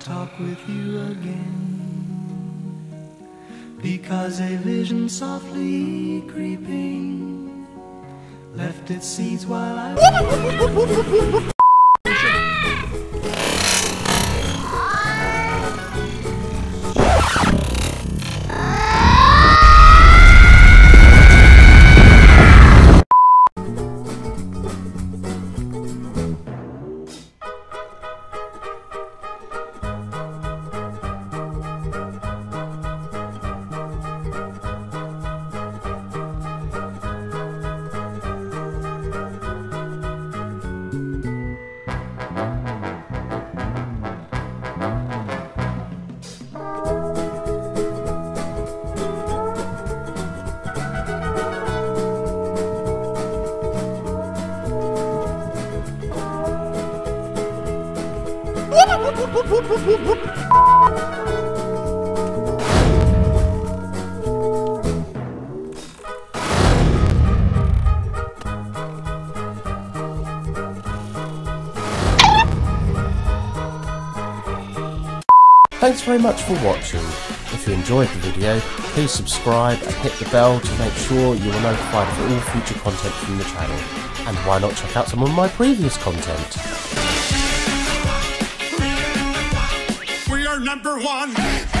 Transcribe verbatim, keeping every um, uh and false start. talk with you again, because a vision softly creeping left its seeds while I was whoop, whoop, whoop, whoop. Thanks very much for watching. If you enjoyed the video, please subscribe and hit the bell to make sure you are notified of all future content from the channel. And why not check out some of my previous content? Number one.